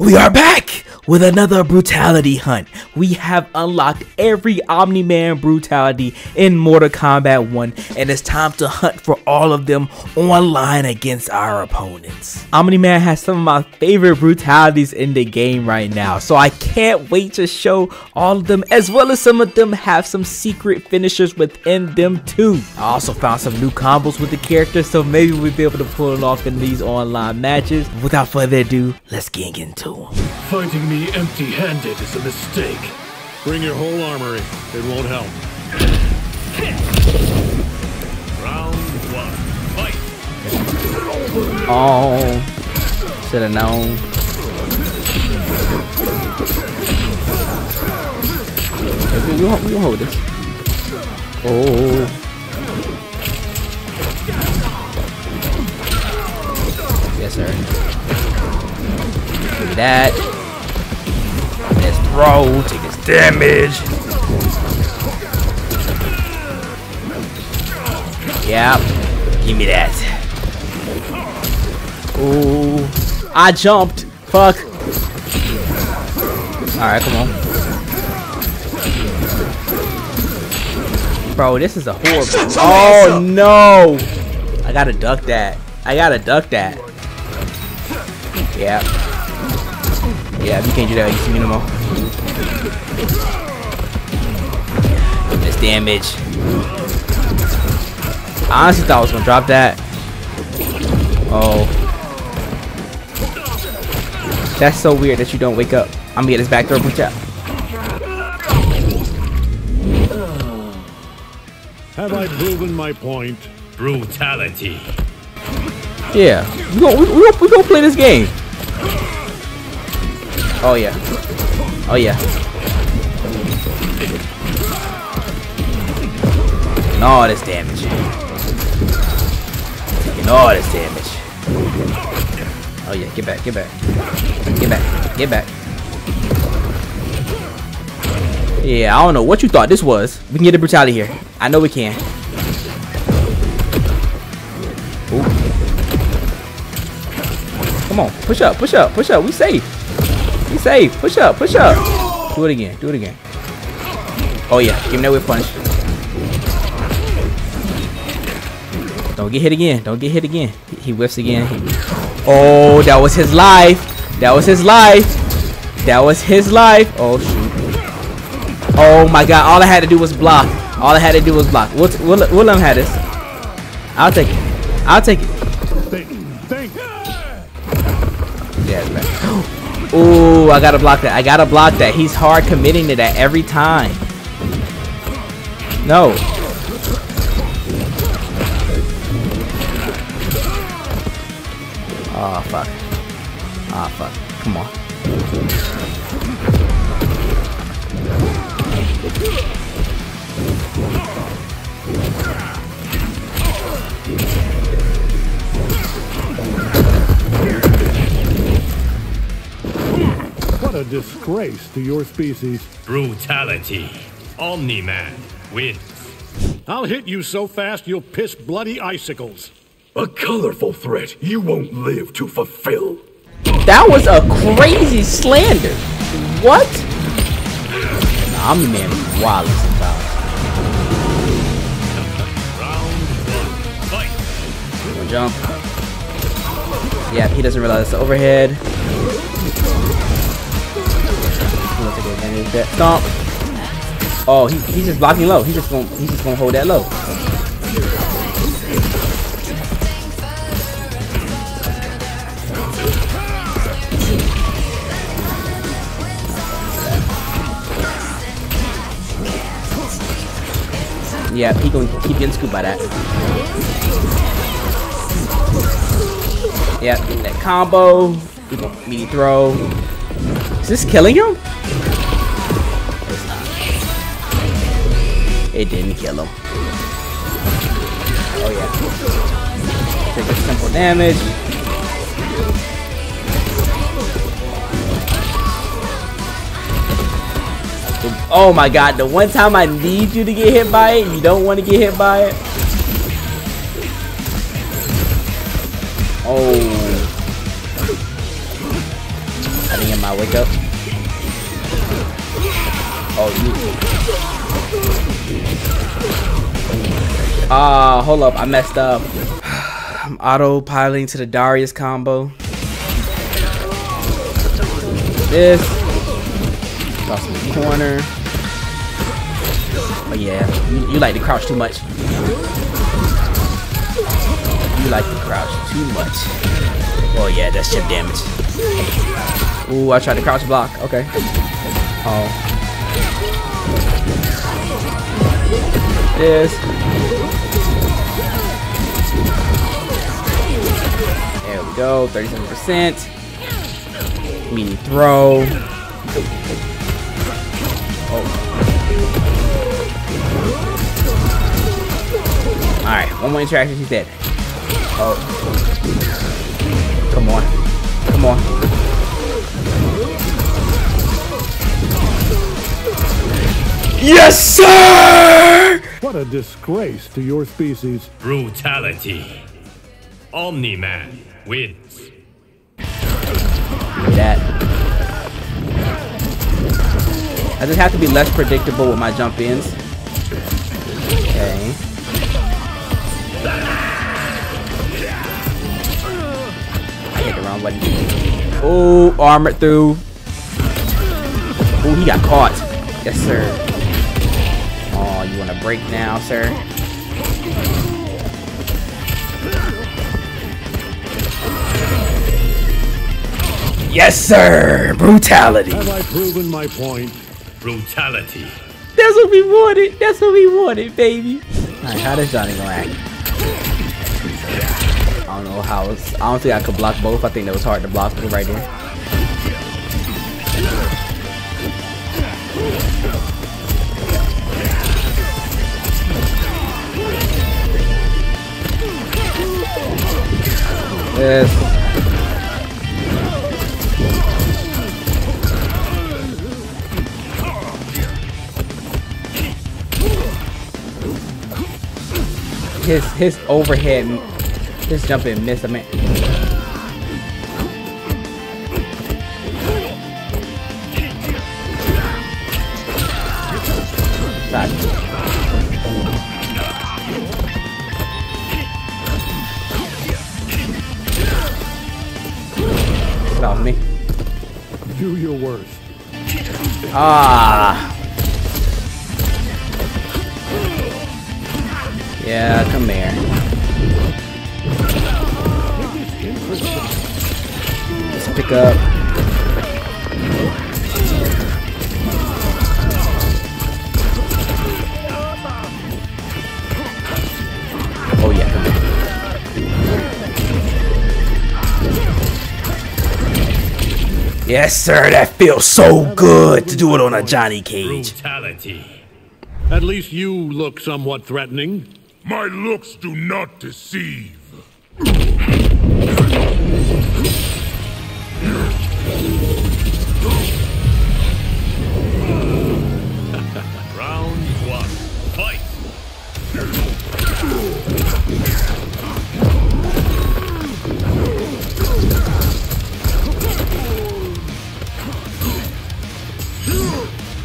We are back with another brutality hunt. We have unlocked every Omni-Man brutality in Mortal Kombat 1, and it's time to hunt for all of them online against our opponents. Omni-Man has some of my favorite brutalities in the game right now, so I can't wait to show all of them, as well as some of them have some secret finishers within them too. I also found some new combos with the character, so maybe we'll be able to pull it off in these online matches. Without further ado, let's get into them. Fighting me empty-handed is a mistake. Bring your whole armory. It won't help. Round one. Fight! Oh, should have known. You hold this. Oh. Yes, sir. Do that. Let's throw, take his damage. Yeah, give me that. Ooh, I jumped. Fuck. Alright, come on. Bro, this is a horrible. Oh no! I gotta duck that. Yeah. Yeah, you can't do that, you see me no more. That's damage. I honestly thought I was gonna drop that. Oh. That's so weird that you don't wake up. I'm gonna get this back throw brutality. Have I proven my point? Brutality. Yeah. We gonna play this game. Oh yeah. Oh yeah. Taking all this damage. Oh yeah, get back, get back. Yeah, I don't know what you thought this was. We can get a brutality here. I know we can. Ooh. Come on, push up, we safe. Be safe. Push up. Do it again. Oh yeah. Give me that whip punch. Don't get hit again. He whips again. Oh, that was his life. Oh shoot. Oh my god. All I had to do was block. We'll let him have this. I'll take it. Yeah, it's back. Ooh, I gotta block that. He's hard committing to that every time. No. Oh, fuck. Come on. A disgrace to your species. Brutality. Omni-Man wins. I'll hit you so fast you'll piss bloody icicles. A colorful threat you won't live to fulfill. That was a crazy slander. What? Omni-Man is wild about. Round one, fight. Jump. Yeah, he doesn't realize it's the overhead. That stomp. Oh, he's just blocking low. He's just gonna hold that low. Yeah, he gonna keep getting scooped by that. Yeah, getting that combo. He gonna meaty throw. Is this killing him? It didn't kill him. Oh yeah. Take a simple damage. Oh my god, the one time I need you to get hit by it, you don't want to get hit by it. Oh. I didn't get my wake up. Oh, you. Ah, hold up. I messed up. I'm auto-piloting to the Darius combo. This. Toss in the corner. Oh, yeah. You like to crouch too much. You like to crouch too much. Oh, yeah. That's chip damage. Ooh, I tried to crouch block. Okay. Oh. This. There we go. 37%. Mean throw. Oh. Alright, one more interaction, she's dead. Oh. Come on. Come on. Yes, sir! What a disgrace to your species. Brutality. Omni-Man wins. That. I just have to be less predictable with my jump ins. Okay. I hit the wrong button. Oh, armored through. Oh, he got caught. Yes, sir. Oh, you want to break now, sir? Yes, sir! Brutality! Have I proven my point? Brutality. That's what we wanted! That's what we wanted, baby! Alright, how does Johnny gonna act? I don't know how it's... I don't think I could block both. I think that was hard to block me right there. Yes. His overhead, his jump and miss, I mean. Stop. Get off me. Do your worst. Ah. Yeah, come here. Let's pick up. Oh yeah. Yes, sir. That feels so good to do it on a Johnny Cage. Brutality. At least you look somewhat threatening. My looks do not deceive. Round one, fight.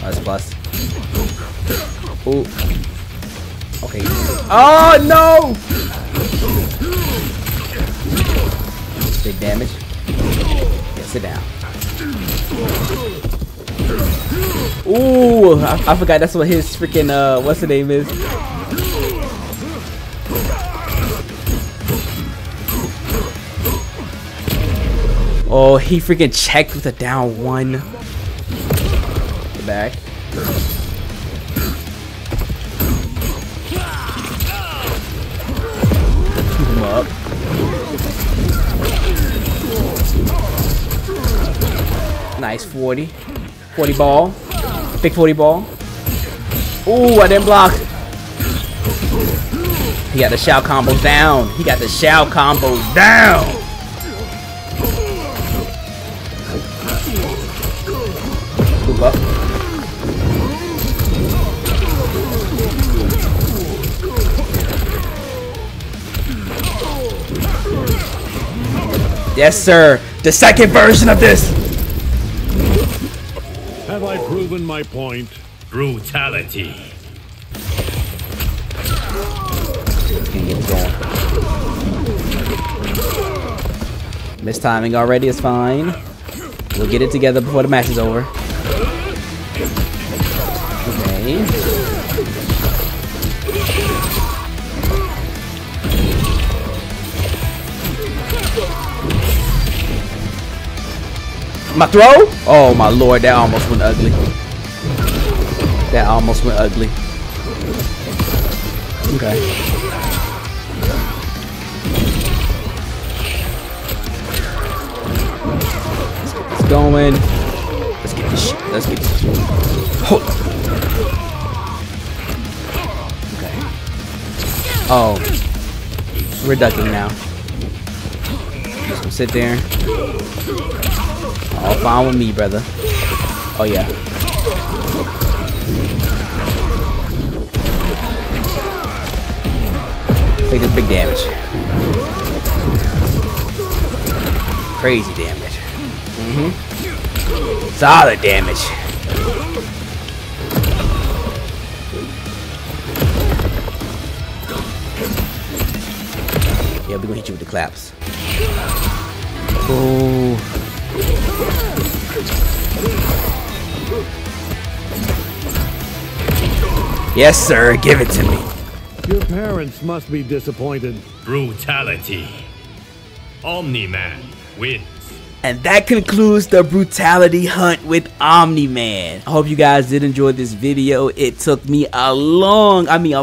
That's plus. Ooh. Okay. Oh no! Big damage. Yeah, sit down. Ooh, I forgot that's what his freaking what's the name is? Oh, he freaking checked with a down one. Get back. Up. Nice 40. 40 ball. Big 40 ball. Ooh, I didn't block. He got the Shao combos down. He got the Shao combos down. Move up. Yes, sir. The second version of this. Have I proven my point? Brutality. Mistiming already is fine. We'll get it together before the match is over. Okay. My throw? Oh my lord, that almost went ugly. That almost went ugly. Okay. Going. Let's get this shit. Let's get this shit. Hold on. Okay. Oh. We're ducking now. Just gonna sit there. All fine with me, brother. Oh, yeah. Take this big damage. Crazy damage. Mm-hmm. Solid damage. Yeah, we're gonna hit you with the claps. Ooh. Yes, sir. Give it to me. Your parents must be disappointed. Brutality. Omni-Man wins. And that concludes the brutality hunt with Omni-Man. I hope you guys did enjoy this video. It took me a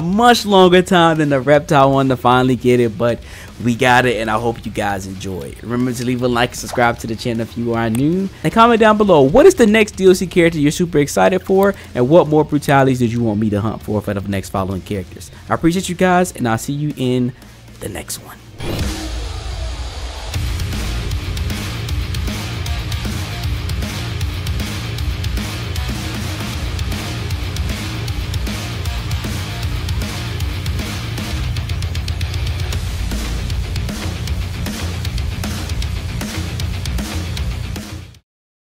much longer time than the reptile one to finally get it, but we got it, and I hope you guys enjoyed. Remember to leave a like and subscribe to the channel if you are new. And comment down below, what is the next DLC character you're super excited for, and what more brutalities did you want me to hunt for the next following characters? I appreciate you guys, and I'll see you in the next one.